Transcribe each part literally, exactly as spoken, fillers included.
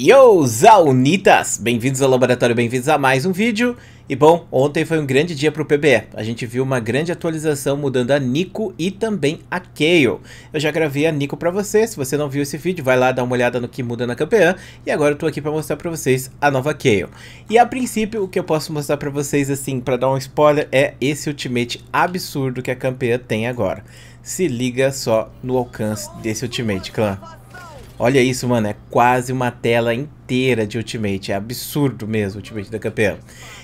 Yo, Zaunitas! Bem-vindos ao laboratório, bem-vindos a mais um vídeo. E bom, ontem foi um grande dia para o P B E. A gente viu uma grande atualização mudando a Nico e também a Kayle. Eu já gravei a Nico para vocês, se você não viu esse vídeo, vai lá dar uma olhada no que muda na campeã. E agora eu tô aqui para mostrar para vocês a nova Kayle. E a princípio, o que eu posso mostrar para vocês, assim, para dar um spoiler, é esse ultimate absurdo que a campeã tem agora. Se liga só no alcance desse ultimate, clã. Olha isso, mano, é quase uma tela inteira de ultimate, é absurdo mesmo o ultimate da campeã.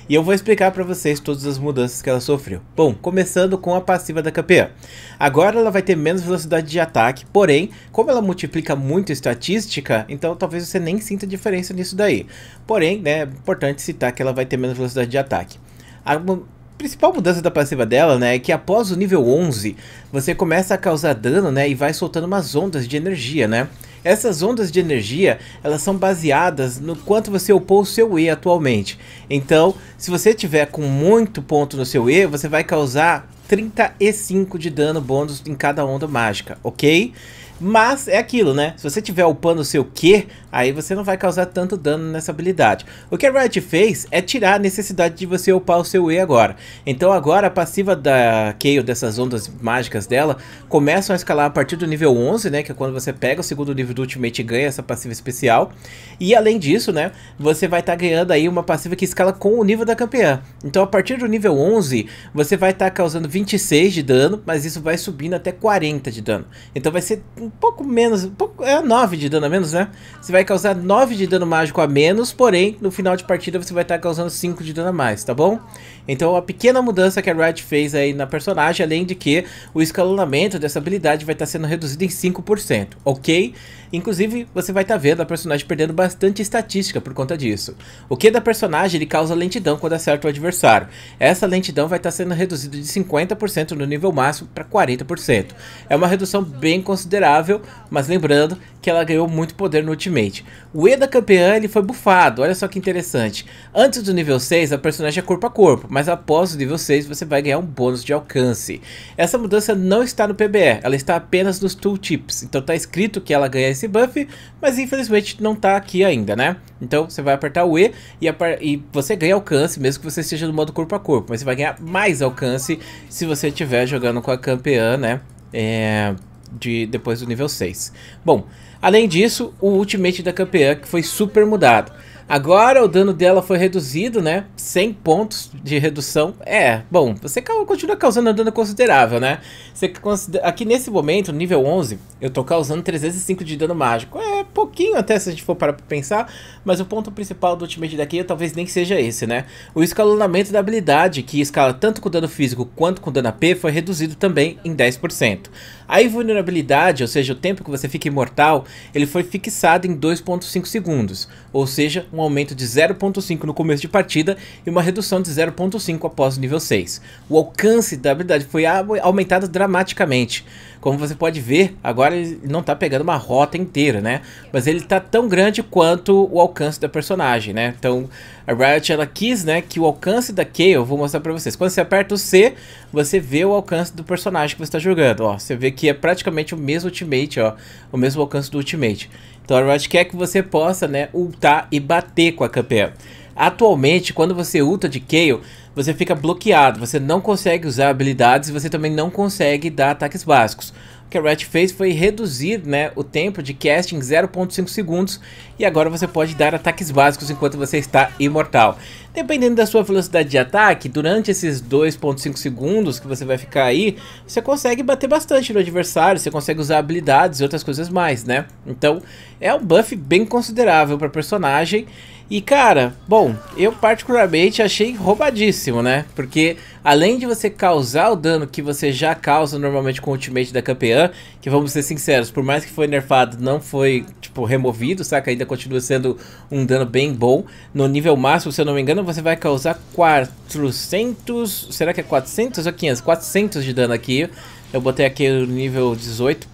E eu vou explicar pra vocês todas as mudanças que ela sofreu. Bom, começando com a passiva da campeã. Agora ela vai ter menos velocidade de ataque, porém, como ela multiplica muito a estatística, então talvez você nem sinta diferença nisso daí. Porém, né, é importante citar que ela vai ter menos velocidade de ataque. A A principal mudança da passiva dela, né, é que após o nível onze, você começa a causar dano, né, e vai soltando umas ondas de energia, né. Essas ondas de energia, elas são baseadas no quanto você upou o seu E atualmente. Então, se você tiver com muito ponto no seu E, você vai causar trinta e cinco de dano bônus em cada onda mágica, ok? Mas é aquilo, né? Se você tiver upando o seu Q, aí você não vai causar tanto dano nessa habilidade. O que a Riot fez é tirar a necessidade de você upar o seu E agora. Então agora a passiva da Kayle, dessas ondas mágicas dela, começam a escalar a partir do nível onze, né? Que é quando você pega o segundo nível do Ultimate e ganha essa passiva especial. E além disso, né? Você vai estar tá ganhando aí uma passiva que escala com o nível da campeã. Então a partir do nível onze, você vai estar tá causando vinte e seis de dano, mas isso vai subindo até quarenta de dano. Então vai ser um pouco menos, um pouco, é nove de dano a menos, né? Você vai causar nove de dano mágico a menos, porém, no final de partida você vai estar causando cinco de dano a mais, tá bom? Então, a pequena mudança que a Riot fez aí na personagem, além de que o escalonamento dessa habilidade vai estar sendo reduzido em cinco por cento, ok? Inclusive, você vai estar vendo a personagem perdendo bastante estatística por conta disso. O Q da personagem, ele causa lentidão quando acerta o adversário. Essa lentidão vai estar sendo reduzida de cinquenta por cento no nível máximo para quarenta por cento. É uma redução bem considerável, mas lembrando que ela ganhou muito poder no ultimate. O E da campeã, ele foi bufado, olha só que interessante. Antes do nível seis, a personagem é corpo a corpo, mas após o nível seis, você vai ganhar um bônus de alcance. Essa mudança não está no P B E, ela está apenas nos tooltips. Então tá escrito que ela ganha esse buff, mas infelizmente não tá aqui ainda, né? Então você vai apertar o E e, e você ganha alcance, mesmo que você esteja no modo corpo a corpo, mas você vai ganhar mais alcance se você estiver jogando com a campeã, né? É... De, depois do nível seis. Bom, além disso, o ultimate da campeã que foi super mudado. Agora o dano dela foi reduzido, né? cem pontos de redução. É, bom, você continua causando um dano considerável, né? Você considera... Aqui nesse momento, no nível onze, eu tô causando trezentos e cinco de dano mágico. É pouquinho até se a gente for parar pra pensar, mas o ponto principal do ultimate daqui talvez nem seja esse, né? O escalonamento da habilidade, que escala tanto com dano físico quanto com dano A P, foi reduzido também em dez por cento. A invulnerabilidade, ou seja, o tempo que você fica imortal, ele foi fixado em dois vírgula cinco segundos, ou seja, um aumento de zero vírgula cinco no começo de partida e uma redução de zero vírgula cinco após o nível seis. O alcance da habilidade foi aumentado dramaticamente. Como você pode ver, agora ele não tá pegando uma rota inteira, né? Mas ele tá tão grande quanto o alcance da personagem, né? Então, a Riot, ela quis, né, que o alcance da Kayle, eu vou mostrar pra vocês. Quando você aperta o C, você vê o alcance do personagem que você tá jogando, ó. Você vê que é praticamente o mesmo ultimate, ó. O mesmo alcance do ultimate. Então a Riot quer que você possa, né, ultar e bater com a campeã. Atualmente, quando você ulta de Kayle, você fica bloqueado, você não consegue usar habilidades e você também não consegue dar ataques básicos. O que a Riot fez foi reduzir, né, o tempo de cast em zero vírgula cinco segundos e agora você pode dar ataques básicos enquanto você está imortal. Dependendo da sua velocidade de ataque, durante esses dois vírgula cinco segundos que você vai ficar aí, você consegue bater bastante no adversário, você consegue usar habilidades e outras coisas mais, né? Então é um buff bem considerável para personagem e, cara, bom, eu particularmente achei roubadíssimo, né? Porque além de você causar o dano que você já causa normalmente com o ultimate da campeã, que vamos ser sinceros, por mais que foi nerfado, não foi, tipo, removido, saca? Ainda continua sendo um dano bem bom. No nível máximo, se eu não me engano, você vai causar quatrocentos... Será que é quatrocentos ou quinhentos? quatrocentos de dano aqui. Eu botei aqui no nível dezoito.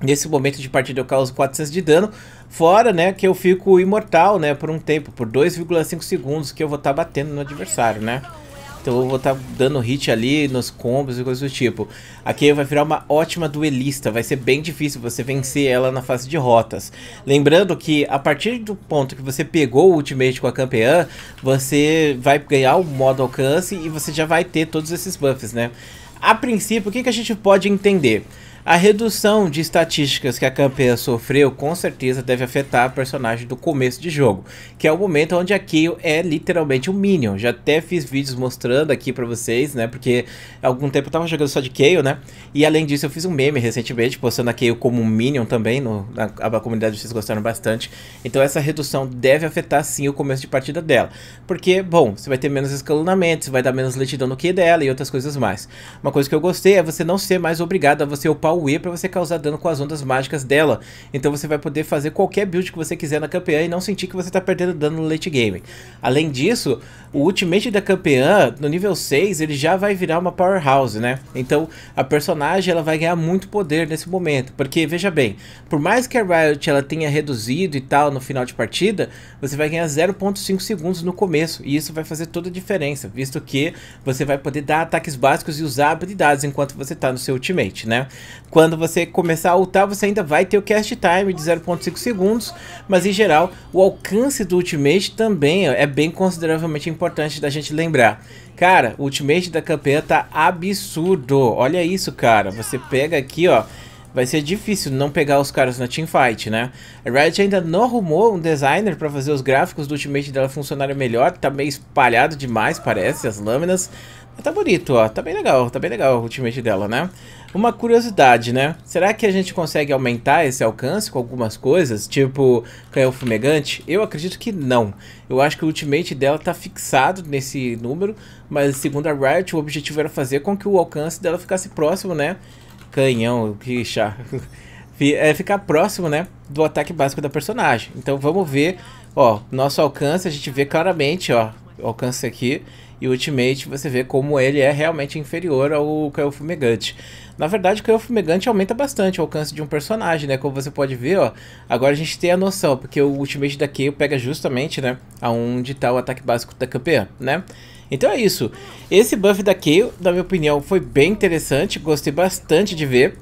Nesse momento de partida eu causo quatrocentos de dano. Fora, né, que eu fico imortal, né, por um tempo. Por dois vírgula cinco segundos que eu vou estar batendo no adversário, né? Então eu vou estar tá dando hit ali nos combos e coisas do tipo. A Kayle vai virar uma ótima duelista. Vai ser bem difícil você vencer ela na fase de rotas. Lembrando que a partir do ponto que você pegou o ultimate com a campeã, você vai ganhar o modo alcance e você já vai ter todos esses buffs, né? A princípio, o que, que a gente pode entender? A redução de estatísticas que a campeã sofreu com certeza deve afetar a personagem do começo de jogo, que é o momento onde a Kayle é literalmente um minion. Já até fiz vídeos mostrando aqui pra vocês, né, porque há algum tempo eu tava jogando só de Kayle, né, e além disso eu fiz um meme recentemente postando a Kayle como um minion também, no, na a comunidade vocês gostaram bastante. Então essa redução deve afetar sim o começo de partida dela, porque, bom, você vai ter menos escalonamento, você vai dar menos lentidão no Q dela e outras coisas mais. Uma coisa que eu gostei é você não ser mais obrigado a você upar o E para você causar dano com as ondas mágicas dela. Então você vai poder fazer qualquer build que você quiser na campeã e não sentir que você tá perdendo dano no late game. Além disso, o ultimate da campeã no nível seis, ele já vai virar uma powerhouse, né? Então a personagem, ela vai ganhar muito poder nesse momento, porque veja bem, por mais que a Riot ela tenha reduzido e tal no final de partida, você vai ganhar zero ponto cinco segundos no começo, e isso vai fazer toda a diferença, visto que você vai poder dar ataques básicos e usar habilidades enquanto você tá no seu ultimate, né? Quando você começar a ultar, você ainda vai ter o cast time de zero ponto cinco segundos, mas em geral o alcance do ultimate também é bem consideravelmente importante da gente lembrar. Cara, o ultimate da campeã tá absurdo, olha isso, cara, você pega aqui, ó. Vai ser difícil não pegar os caras na teamfight, né? A Riot ainda não arrumou um designer para fazer os gráficos do ultimate dela funcionarem melhor. Tá meio espalhado demais, parece, as lâminas. Mas tá bonito, ó. Tá bem legal, tá bem legal o ultimate dela, né? Uma curiosidade, né? Será que a gente consegue aumentar esse alcance com algumas coisas? Tipo, Canhão Fumegante? Eu acredito que não. Eu acho que o ultimate dela tá fixado nesse número. Mas segundo a Riot, o objetivo era fazer com que o alcance dela ficasse próximo, né? Canhão, que chato. É ficar próximo, né, do ataque básico da personagem. Então vamos ver, ó, nosso alcance, a gente vê claramente, ó, o alcance aqui, e o ultimate você vê como ele é realmente inferior ao Canhão Fumegante. Na verdade, o Canhão Fumegante aumenta bastante o alcance de um personagem, né, como você pode ver, ó. Agora a gente tem a noção, porque o ultimate da Kayle pega justamente, né, aonde tá o ataque básico da campeã, né. Então é isso, esse buff da Kayle, na minha opinião, foi bem interessante, gostei bastante de ver.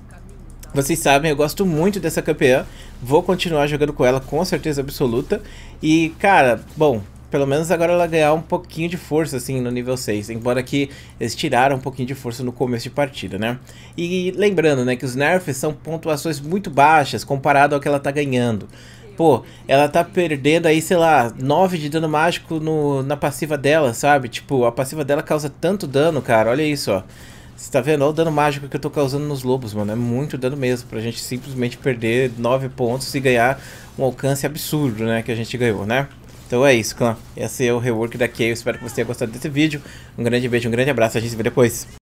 Vocês sabem, eu gosto muito dessa campeã, vou continuar jogando com ela com certeza absoluta. E cara, bom, pelo menos agora ela ganhar um pouquinho de força assim no nível seis, embora que eles tiraram um pouquinho de força no começo de partida, né. E lembrando, né, que os nerfs são pontuações muito baixas comparado ao que ela tá ganhando. Pô, ela tá perdendo aí, sei lá, nove de dano mágico no, na passiva dela, sabe? Tipo, a passiva dela causa tanto dano, cara, olha isso, ó. Você tá vendo? Olha o dano mágico que eu tô causando nos lobos, mano. É muito dano mesmo, pra gente simplesmente perder nove pontos e ganhar um alcance absurdo, né, que a gente ganhou, né? Então é isso, clã. Esse é o rework da Kayle, espero que você tenha gostado desse vídeo. Um grande beijo, um grande abraço, a gente se vê depois.